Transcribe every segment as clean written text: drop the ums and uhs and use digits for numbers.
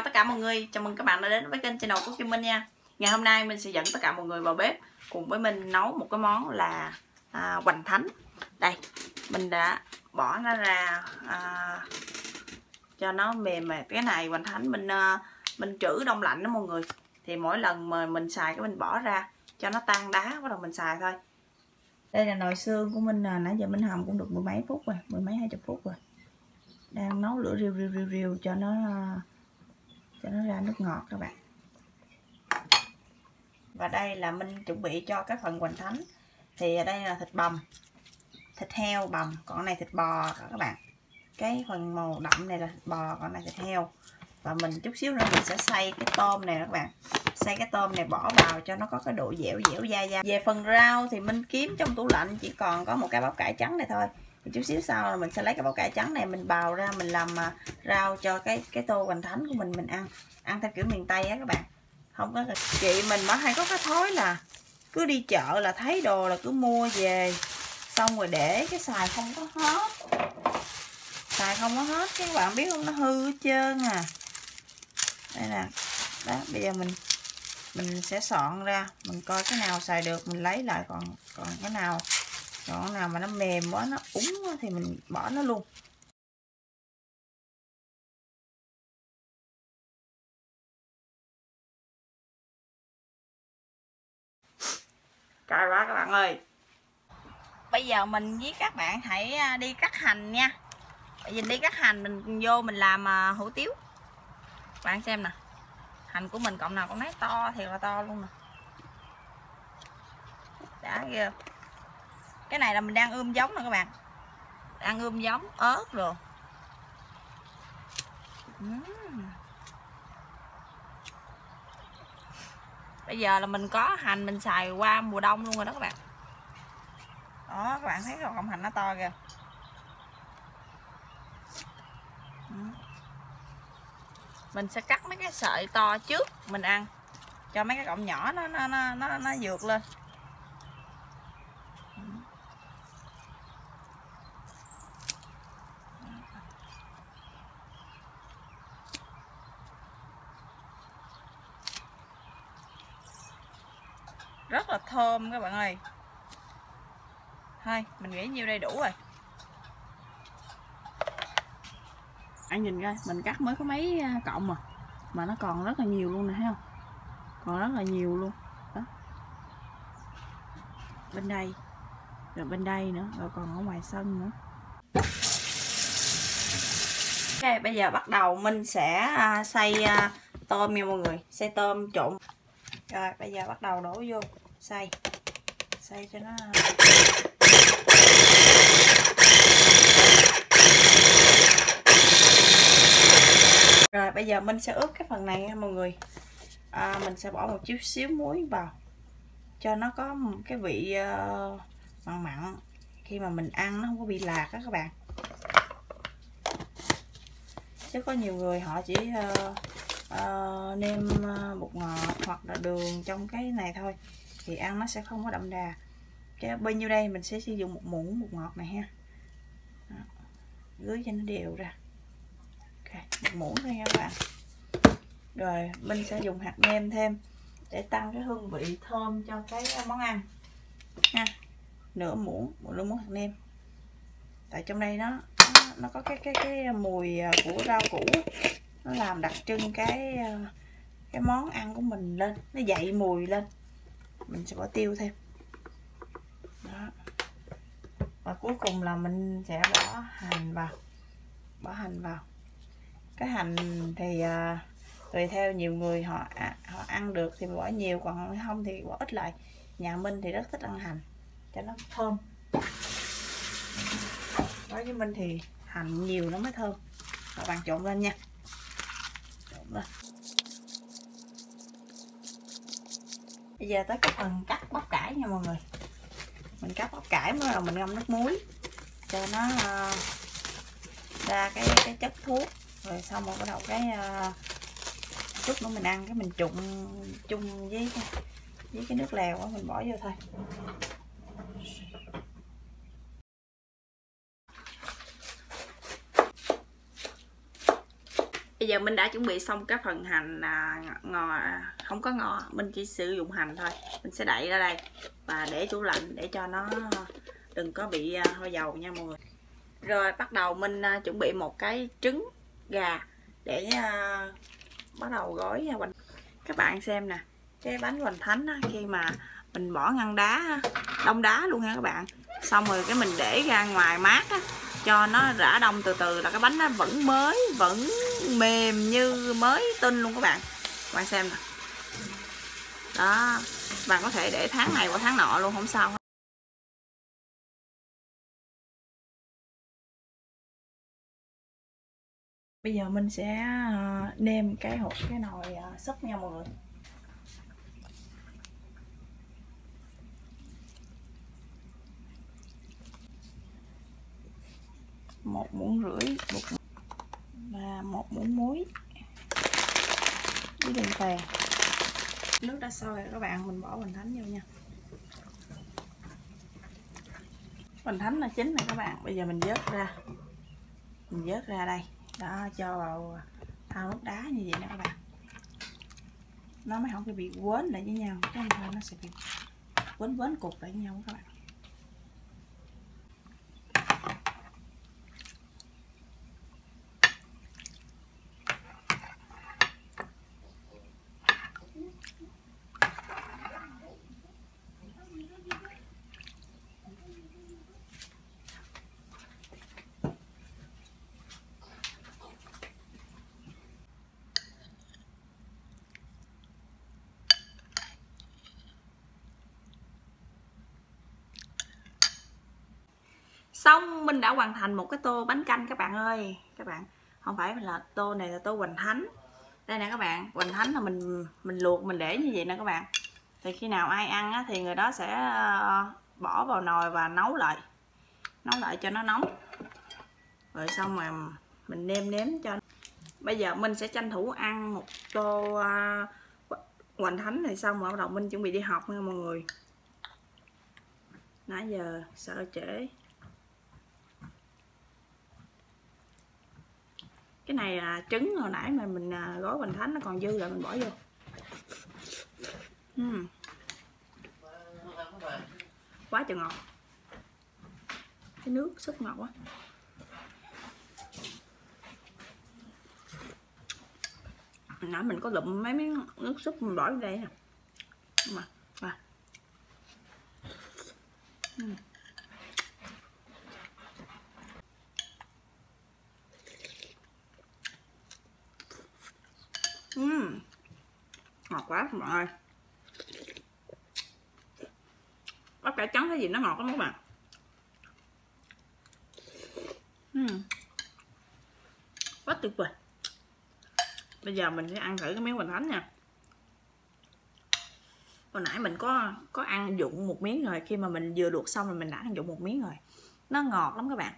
chào tất cả mọi người, chào mừng các bạn đã đến với kênh channel của Kim Minh nha. Ngày hôm nay mình sẽ dẫn tất cả mọi người vào bếp cùng với mình nấu một cái món là hoành thánh. Đây, mình đã bỏ nó ra cho nó mềm mềm. Cái này hoành thánh mình trữ đông lạnh đó mọi người. Thì mỗi lần mà mình xài cái mình bỏ ra cho nó tan đá bắt đầu mình xài thôi. Đây là nồi xương của mình, nãy giờ mình hầm cũng được mười mấy phút rồi, mười mấy 20 phút rồi. Đang nấu lửa riu cho nó ra nước ngọt các bạn. Và đây là mình chuẩn bị cho cái phần hoành thánh. Thì đây là thịt bằm, thịt heo bằm, còn cái này thịt bò các bạn. Cái phần màu đậm này là thịt bò, còn cái này thịt heo. Và mình chút xíu nữa mình sẽ xay cái tôm này các bạn. Xay cái tôm này bỏ vào cho nó có cái độ dẻo dẻo dai dai. Về phần rau thì mình kiếm trong tủ lạnh chỉ còn có một cái bắp cải trắng này thôi. Thì chút xíu sau là mình sẽ lấy cái bắp cải trắng này mình bào ra mình làm rau cho cái tô hoành thánh của mình ăn theo kiểu miền Tây á các bạn. Không có chị mình mới hay có cái thói là cứ đi chợ là thấy đồ là cứ mua về xong rồi để cái xài không có hết. Xài không có hết các bạn biết không, nó hư hết trơn à. Đây nè. Đó, bây giờ mình sẽ soạn ra, mình coi cái nào xài được mình lấy lại, còn cái nào mà nó mềm quá, nó úng quá thì mình bỏ nó luôn. Cay quá các bạn ơi. Bây giờ mình với các bạn hãy đi cắt hành nha. Mình đi cắt hành, mình vô mình làm hủ tiếu. Bạn xem nè, hành của mình cọng nào con nấy to thiệt là to luôn nè. Đã ghê. Cái này là mình đang ươm giống nè các bạn. Đang ươm giống ớt rồi. Bây giờ là mình có hành mình xài qua mùa đông luôn rồi đó các bạn. Đó các bạn thấy cái cọng hành nó to kìa. Mình sẽ cắt mấy cái sợi to trước mình ăn cho mấy cái cọng nhỏ nó vượt lên. Rất là thơm các bạn ơi. Thôi mình nghĩ nhiêu đây đủ rồi. Anh nhìn coi, mình cắt mới có mấy cọng mà nó còn rất là nhiều luôn nè, thấy không? Còn rất là nhiều luôn. Đó. Bên đây, rồi bên đây nữa, rồi còn ở ngoài sân nữa. Ok, bây giờ bắt đầu mình sẽ xay tôm nha mọi người, xay tôm trộn. Rồi, bây giờ bắt đầu đổ vô, xay. Xay cho nó rồi bây giờ mình sẽ ướp cái phần này nha mọi người. Mình sẽ bỏ một chút xíu muối vào cho nó có một cái vị mặn khi mà mình ăn nó không có bị lạc đó các bạn. Chứ có nhiều người họ chỉ nêm bột ngọt hoặc là đường trong cái này thôi thì ăn nó sẽ không có đậm đà. Cái bao nhiêu đây mình sẽ sử dụng một muỗng bột ngọt này ha. Đó. Rưới cho nó đều ra. Okay, một muỗng thôi nha các bạn. Rồi mình sẽ dùng hạt nêm thêm để tăng cái hương vị thơm cho cái món ăn ha. Nửa muỗng, một muỗng hạt nêm. Tại trong đây nó có cái mùi của rau củ, nó làm đặc trưng cái món ăn của mình lên, nó dậy mùi lên. Mình sẽ bỏ tiêu thêm. Đó. Và cuối cùng là mình sẽ bỏ hành vào. Bỏ hành vào. Cái hành thì tùy theo nhiều người họ ăn được thì bỏ nhiều, còn không thì bỏ ít lại. Nhà Minh thì rất thích ăn hành cho nó thơm. Đối với Minh thì hành nhiều nó mới thơm. Các bạn trộn lên nha. Trộn lên. Bây giờ tới cái phần cắt bắp cải nha mọi người. Mình cắt bắp cải mới là mình ngâm nước muối cho nó ra cái chất thuốc. Rồi xong rồi bắt đầu cái chút nữa mình ăn cái mình trụng chung với cái nước lèo đó, mình bỏ vô thôi. Bây giờ mình đã chuẩn bị xong cái phần hành ngò, không có ngò, mình chỉ sử dụng hành thôi. Mình sẽ đậy ra đây và để tủ lạnh để cho nó đừng có bị hơi dầu nha mọi người. Rồi bắt đầu mình chuẩn bị một cái trứng gà để bắt đầu gói bánh. Các bạn xem nè, cái bánh hoành thánh á, khi mà mình bỏ ngăn đá, đông đá luôn nha các bạn. Xong rồi cái mình để ra ngoài mát á, cho nó rã đông từ từ là cái bánh nó vẫn mới, vẫn mềm như mới tinh luôn các bạn. Các bạn xem nè. Đó, bạn có thể để tháng này qua tháng nọ luôn không sao. Bây giờ mình sẽ nêm cái hột, cái nồi súp nha mọi người. Một muỗng rưỡi bột và một muỗng muối với đường phèn. Nước đã sôi rồi các bạn, mình bỏ hoành thánh vô nha. Hoành thánh là chín rồi các bạn. Bây giờ mình vớt ra, mình vớt ra đây. Đó, cho vào thau nước đá như vậy nè các bạn, nó mới không bị quấn lại với nhau, chứ không nó sẽ bị quấn cục lại với nhau các bạn. Xong mình đã hoàn thành một cái tô bánh canh các bạn ơi. Các bạn, không phải là tô này là tô hoành thánh. Đây nè các bạn, hoành thánh là mình luộc, mình để như vậy nè các bạn. Thì khi nào ai ăn á, thì người đó sẽ bỏ vào nồi và nấu lại cho nó nóng. Rồi xong mà mình nêm cho. Bây giờ mình sẽ tranh thủ ăn một tô hoành thánh này xong rồi bắt đầu mình chuẩn bị đi học nha mọi người. Nãy giờ sợ trễ. Cái này là trứng hồi nãy mà mình gói hoành thánh nó còn dư lại mình bỏ vô. Quá trời ngọt. Cái nước súp ngọt quá. Hồi nãy mình có lụm mấy miếng nước súp mình bỏ vô đây nè. Ngọt quá các bạn ơi. Bắp cải trắng cái gì nó ngọt lắm các bạn. Quá tuyệt vời. Bây giờ mình sẽ ăn thử cái miếng hoành thánh nha. Hồi nãy mình có ăn dụng một miếng rồi. Khi mà mình vừa luộc xong rồi mình đã ăn dụng một miếng rồi. Nó ngọt lắm các bạn.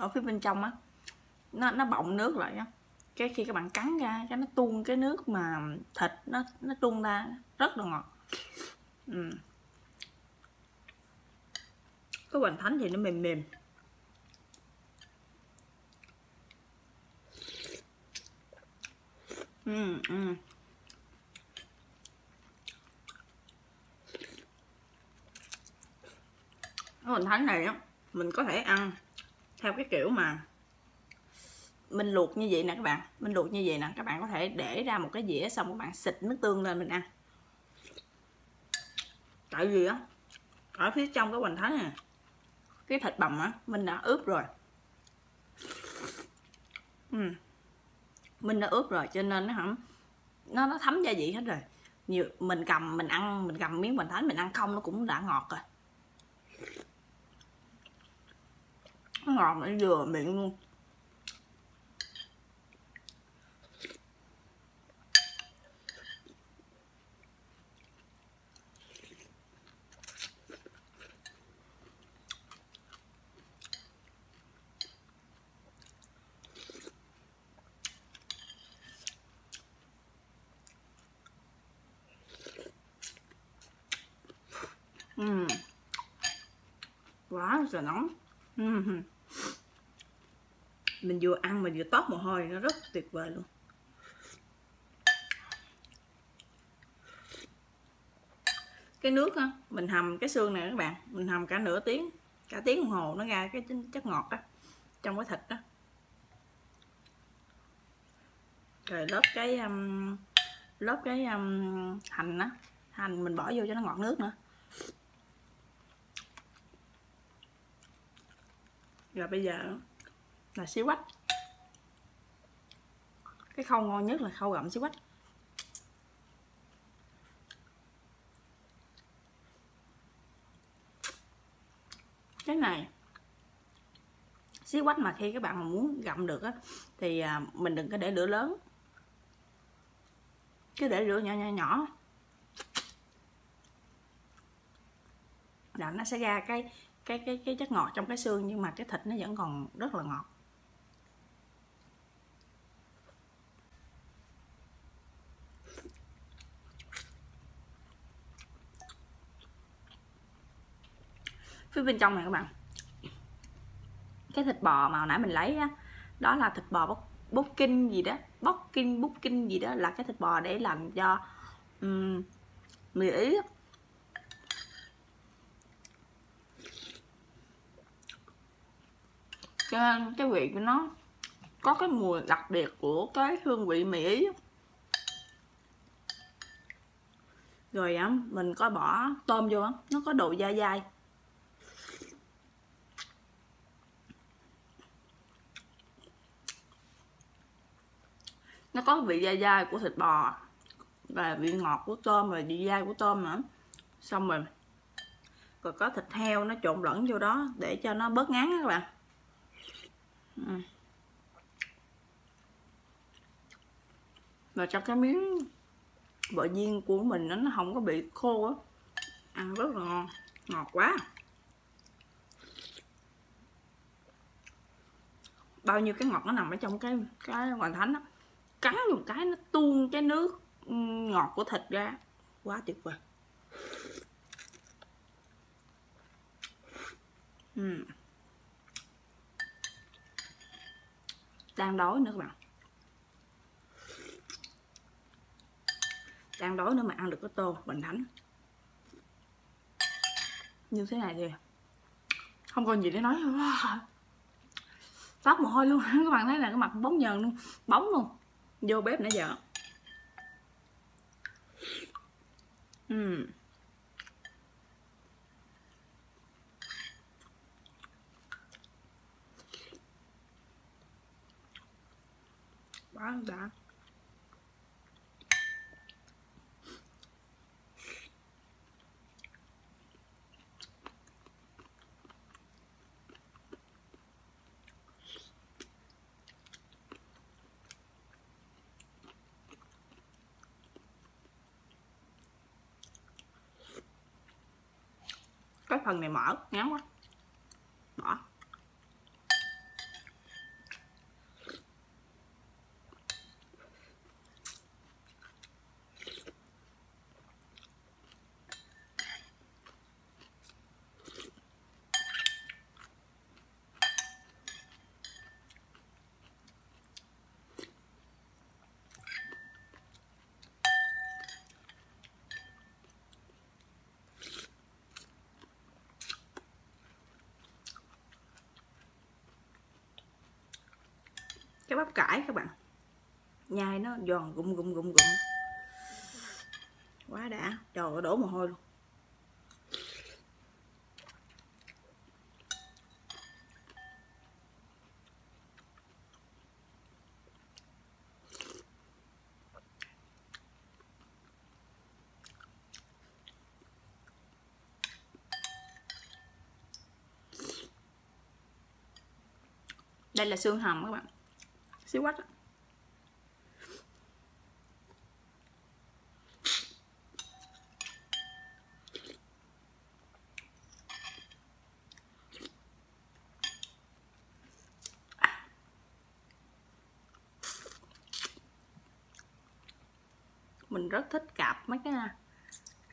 Ở phía bên trong á, nó bọng nước lại á, cái khi các bạn cắn ra cái nó tuôn cái nước mà thịt nó tuôn ra, rất là ngọt. Cái hoành thánh thì nó mềm. Cái hoành thánh này á, mình có thể ăn theo cái kiểu mà mình luộc như vậy nè các bạn. Mình luộc như vậy nè, các bạn có thể để ra một cái dĩa xong các bạn xịt nước tương lên mình ăn. Tại vì á, ở phía trong cái hoành thánh này, cái thịt bằm á, mình đã ướp rồi. Mình đã ướp rồi cho nên nó thấm gia vị hết rồi. Nhiều mình cầm mình ăn, mình cầm miếng hoành thánh mình ăn không nó cũng đã ngọt rồi. Nó ngọt nó vừa miệng luôn. quá trời nóng. Mình vừa ăn mình vừa tót mồ hôi, nó rất tuyệt vời luôn. Cái nước á, mình hầm cái xương này các bạn, mình hầm cả nửa tiếng, cả tiếng đồng hồ nó ra cái chất ngọt á trong cái thịt đó. Rồi lớp cái hành á, hành mình bỏ vô cho nó ngọt nước nữa. Rồi bây giờ là xí quách. Cái khâu ngon nhất là khâu gặm xí quách. Cái này xí quách mà khi các bạn mà muốn gặm được á thì mình đừng có để lửa lớn, cứ để lửa nhỏ nhỏ nhỏ là nó sẽ ra cái chất ngọt trong cái xương, nhưng mà cái thịt nó vẫn còn rất là ngọt. Phía bên trong này các bạn, cái thịt bò mà hồi nãy mình lấy á, đó là thịt bò bốc kinh gì đó, là cái thịt bò để làm cho mì Ý. Cho nên cái vị của nó có cái mùi đặc biệt của cái hương vị mì Ý. Rồi mình có bỏ tôm vô, nó có độ dai dai. Nó có vị dai dai của thịt bò và vị ngọt của tôm, và vị dai của tôm nữa. Xong rồi còn có thịt heo nó trộn lẫn vô đó để cho nó bớt ngán các bạn. Và cho cái miếng bò viên của mình nó không có bị khô á, ăn rất là ngon, ngọt quá. Bao nhiêu cái ngọt nó nằm ở trong cái hoành thánh đó. Cắn một cái nó tuôn cái nước ngọt của thịt ra, quá tuyệt vời. Đang đói nữa các bạn, đang đói nữa mà ăn được cái tô hoành thánh như thế này thì không còn gì để nói. Tóc mồ hôi luôn, các bạn thấy là cái mặt bóng nhờn luôn, bóng luôn. Vô bếp nãy giờ. Quá đã. Cái phần này mỡ, ngán quá. Bỏ. Cái bắp cải các bạn, nhai nó giòn gụm, quá đã. Trời ơi, đổ mồ hôi luôn. Đây là xương hầm các bạn, xí quách. Mình rất thích cạp mấy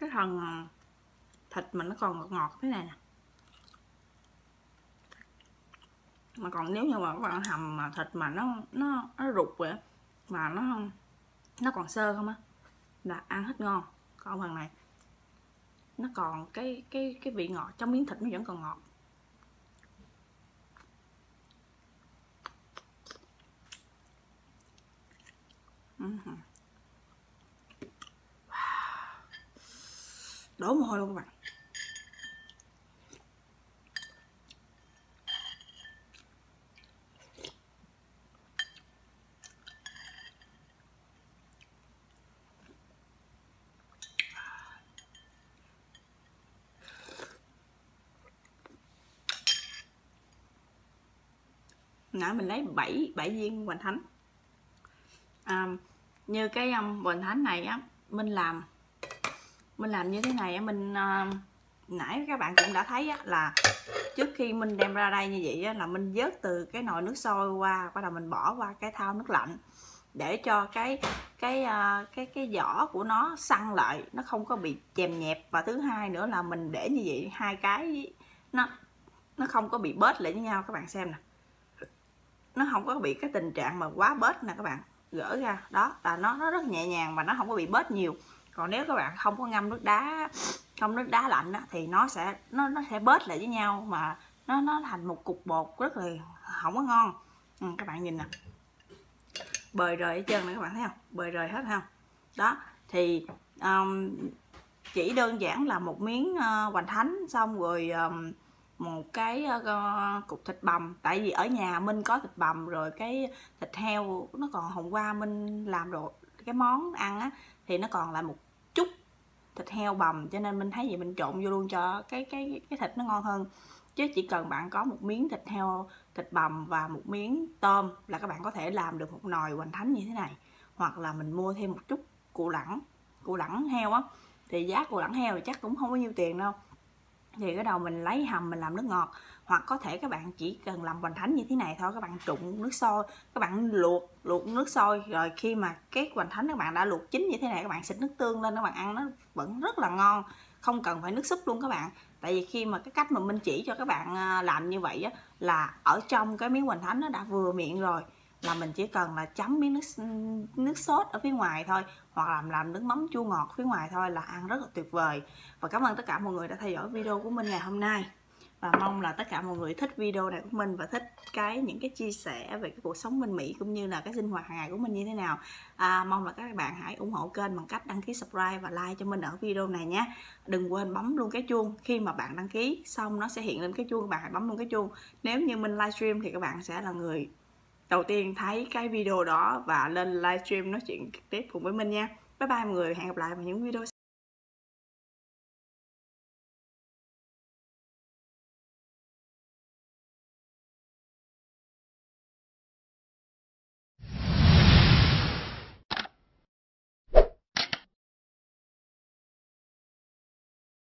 cái phần thịt mà nó còn ngọt thế này nè. Mà còn nếu như mà các bạn hầm mà thịt mà nó rụt vậy, mà nó còn sơ không á là ăn hết ngon. Còn phần này nó còn cái vị ngọt trong miếng thịt, nó vẫn còn ngọt. Đổ mồ hôi luôn các bạn. Nãy mình lấy 7 viên hoành thánh. Như cái hoành thánh này á, mình làm như thế này á, nãy các bạn cũng đã thấy á, là trước khi mình đem ra đây như vậy á, là mình vớt từ cái nồi nước sôi qua, bắt đầu mình bỏ qua cái thau nước lạnh để cho cái vỏ của nó săn lại, nó không có bị chèm nhẹp. Và thứ hai nữa là mình để như vậy hai cái nó không có bị bết lại với nhau. Các bạn xem nè, nó không có bị cái tình trạng mà quá bết nè các bạn. Gỡ ra đó là nó rất nhẹ nhàng mà nó không có bị bết nhiều. Còn nếu các bạn không có ngâm nước đá, trong nước đá lạnh đó, thì nó sẽ bết lại với nhau mà nó thành một cục bột rất là không có ngon. Các bạn nhìn nè, bời rời ở chân này, các bạn thấy không, bời rời hết không đó. Thì chỉ đơn giản là một miếng hoành thánh, xong rồi một cái cục thịt bằm. Tại vì ở nhà mình có thịt bằm rồi, cái thịt heo nó còn hôm qua mình làm rồi, cái món ăn á thì nó còn lại một chút thịt heo bằm, cho nên mình thấy vậy mình trộn vô luôn cho cái thịt nó ngon hơn. Chứ chỉ cần bạn có một miếng thịt heo, thịt bằm và một miếng tôm là các bạn có thể làm được một nồi hoành thánh như thế này. Hoặc là mình mua thêm một chút củ lẳng heo á, thì giá củ lẳng heo thì chắc cũng không có nhiêu tiền đâu. Thì cái đầu mình lấy hầm mình làm nước ngọt. Hoặc có thể các bạn chỉ cần làm hoành thánh như thế này thôi, các bạn trụng nước sôi, các bạn luộc nước sôi. Rồi khi mà cái hoành thánh các bạn đã luộc chín như thế này, các bạn xịt nước tương lên, các bạn ăn nó vẫn rất là ngon. Không cần phải nước súp luôn các bạn. Tại vì khi mà cái cách mà mình chỉ cho các bạn làm như vậy á, là ở trong cái miếng hoành thánh nó đã vừa miệng rồi, là mình chỉ cần là chấm miếng nước sốt ở phía ngoài thôi, hoặc là làm nước mắm chua ngọt phía ngoài thôi là ăn rất là tuyệt vời. Và cảm ơn tất cả mọi người đã theo dõi video của mình ngày hôm nay, và mong là tất cả mọi người thích video này của mình và thích những cái chia sẻ về cái cuộc sống bên Mỹ cũng như là cái sinh hoạt hàng ngày của mình như thế nào. Mong là các bạn hãy ủng hộ kênh bằng cách đăng ký, subscribe và like cho mình ở video này nhé. Đừng quên bấm luôn cái chuông, khi mà bạn đăng ký xong nó sẽ hiện lên cái chuông, các bạn hãy bấm luôn cái chuông. Nếu như mình livestream thì các bạn sẽ là người đầu tiên thấy cái video đó và lên livestream nói chuyện tiếp cùng với mình nha. Bye bye mọi người, hẹn gặp lại vào những video sau.